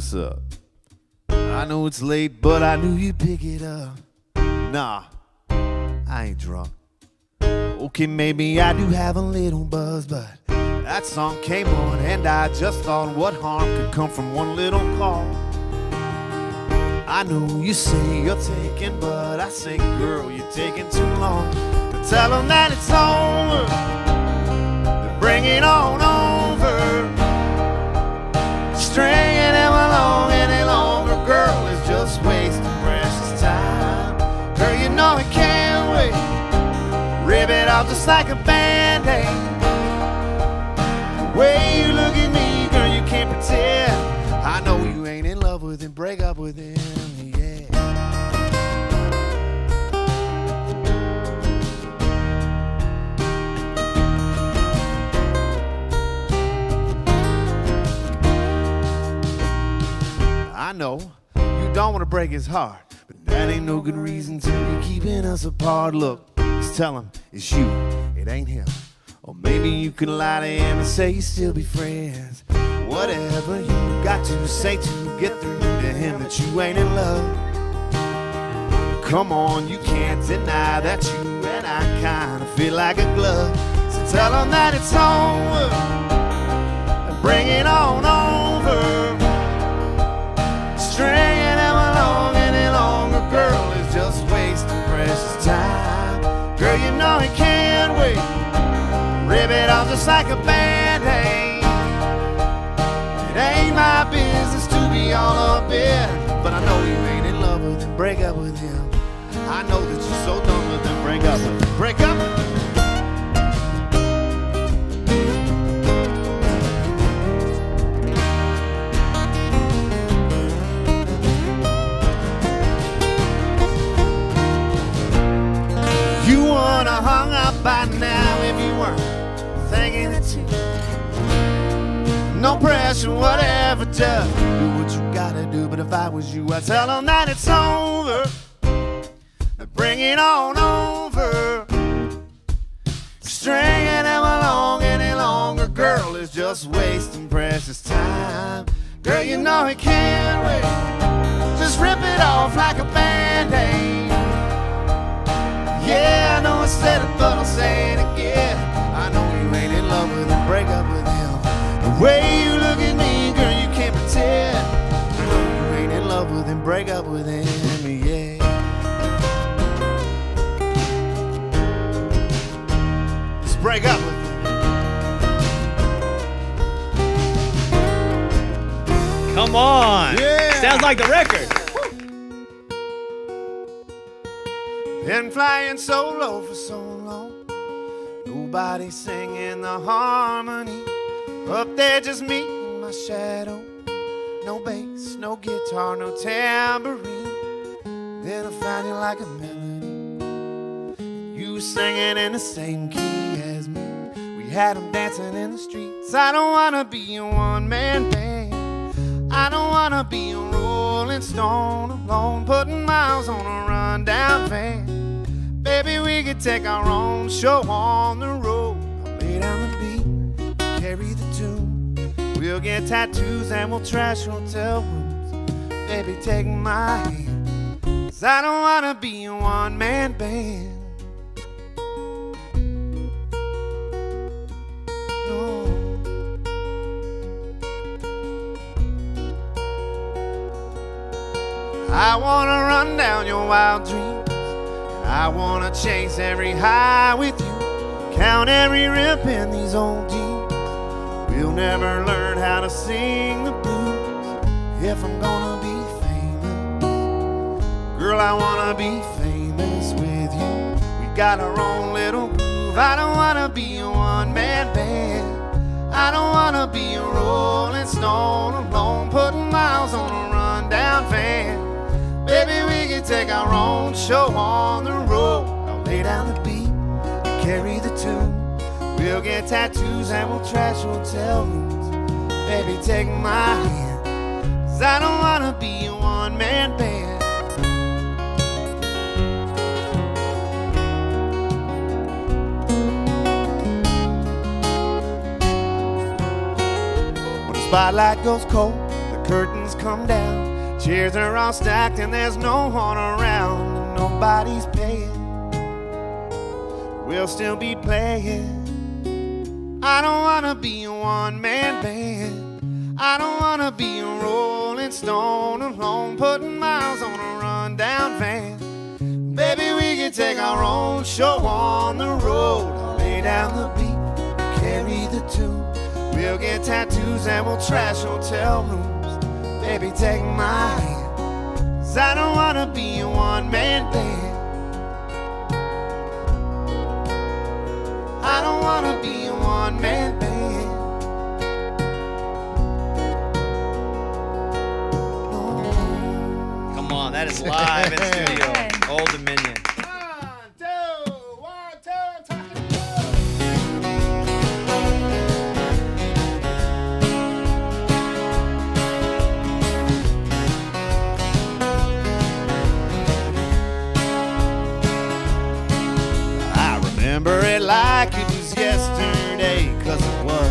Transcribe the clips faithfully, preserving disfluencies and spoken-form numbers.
What's up? I know it's late, but I knew you'd pick it up. Nah, I ain't drunk. Okay, maybe I do have a little buzz, but that song came on and I just thought, what harm could come from one little call? I know you say you're taking, but I say, girl, you're taking too long. But tell them that it's over, then bring it on over. Stringing them along any longer, girl, is just wasting precious time. Girl, you know it can't wait, rip it off just like a band-aid. The way you look at me, girl, you can't pretend. I know you ain't in love with him, break up with him. I know you don't want to break his heart, but that ain't no good reason to be keeping us apart. Look, just tell him it's you, it ain't him. Or maybe you could lie to him and say you still be friends. Whatever you got to say to get through to him that you ain't in love. Come on, you can't deny that you and I kind of feel like a glove. So tell him that it's over and bring it on over. Stringing them along any longer, girl, is just wasting precious time. Girl, you know it can't wait, rip it off just like a band-aid. It ain't my business to be all up in, but I know you ain't in love with him, break up with him. I know that you're so done with him, break up with him, break up. You wanna hung up by now if you weren't thinking it's you. No pressure, whatever, just do what you gotta do. But if I was you, I'd tell them that it's over, bring it on over. Stringing them along any longer, girl, is just wasting precious time. Girl, you know it can't wait, just rip it off like a band-aid. Yeah, I know I said it, but I'll say it again. I know you ain't in love with him, break up with him. The way you look at me, girl, you can't pretend. I know you ain't in love with him, break up with him, yeah. Let's break up with him. Come on. Yeah. Sounds like the record. Been flying solo for so long, nobody singing the harmony. Up there just me and my shadow, no bass, no guitar, no tambourine. Then I found you like a melody, you singing in the same key as me. We had them dancing in the streets. I don't wanna be a one-man band, I don't wanna be a rolling stone alone, putting miles on a rundown van. Baby, we could take our own show on the road. I'll lay down the beat, carry the tune. We'll get tattoos and we'll trash hotel rooms. Baby, take my hand, 'cause I don't wanna be a one-man band. No. I wanna run down your wild dreams, I wanna chase every high with you, count every rip in these old deeds. We'll never learn how to sing the blues if I'm gonna be famous. Girl, I wanna be famous with you. We got our own little groove. I don't wanna be a one-man band, I don't wanna be a rolling stone alone, putting miles on a rundown van. Baby, we can take our own show on the road. I'll lay down the beat and carry the tune. We'll get tattoos and we'll trash hotel rooms. Baby, take my hand, 'cause I don't wanna be a one-man band. When the spotlight goes cold, the curtains come down, chairs are all stacked and there's no one around, and nobody's paying. We'll still be playing. I don't wanna be a one-man band. I don't wanna be a rolling stone alone, putting miles on a rundown van. Baby, we can take our own show on the road. I'll lay down the beat, carry the tune. We'll get tattoos and we'll trash hotel rooms. Baby, take my hand, 'cause I don't wanna be a one-man band. I don't wanna be a one-man band. No. Come on, that is live in studio. Old Dominion. Remember it like it was yesterday, 'cause it was.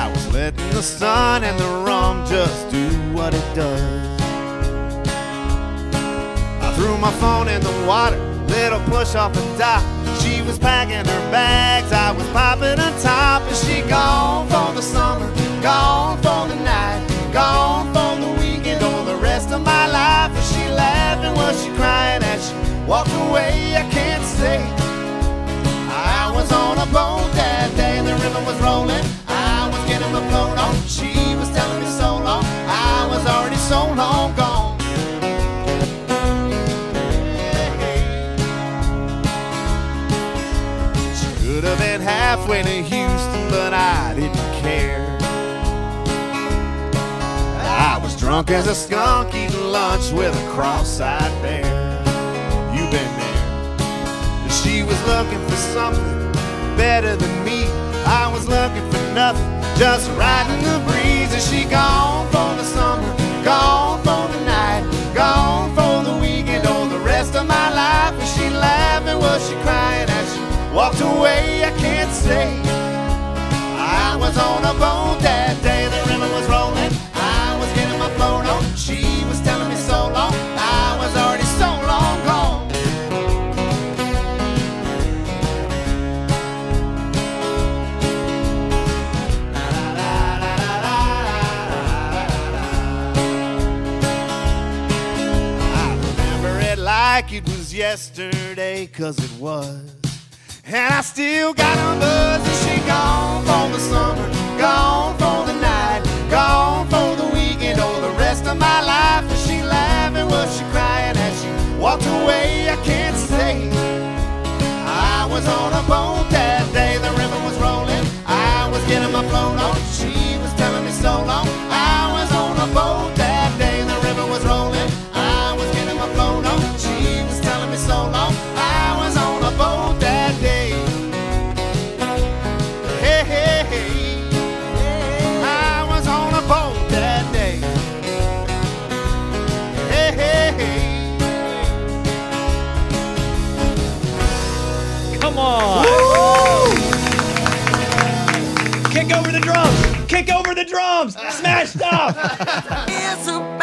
I was letting the sun and the rum just do what it does. I threw my phone in the water, little push off the dock. She was packing her bags, I was popping on top. And she gone for the summer, gone for the night, gone for the weekend or the rest of my life. And she laughing while she crying as she walked away. I can't say I was on a boat that day. The river was rolling, I was getting my float on. She was telling me so long, I was already so long gone. She could have been halfway to Houston, but I didn't care. I was drunk as a skunk, eating lunch with a cross-eyed bear. Been there. She was looking for something better than me. I was looking for nothing, just riding the breeze. And she gone for the summer, gone for the night, gone for the weekend or the rest of my life. Was she laughing? Was she crying as she walked away? I can't say. I was on a boat that day. The river was rolling, I was getting my float on. She was telling me so long, I was already so long gone. Like it was yesterday, 'cause it was. And I still got a buzz. And she gone for the summer, gone for the night, gone for the weekend or the rest of my life. Was she laughing? Was she crying as she walked away? I can't say. I was on a boat that day. The river was rolling, I was getting my float on. She was telling me so long, I was on a boat that day. The river was rolling, I was getting my float on. So long, I was on a boat that day. Hey, hey, hey, I was on a boat that day. Hey, hey, hey. Come on. Woo! Kick over the drums. Kick over the drums. Smash stuff.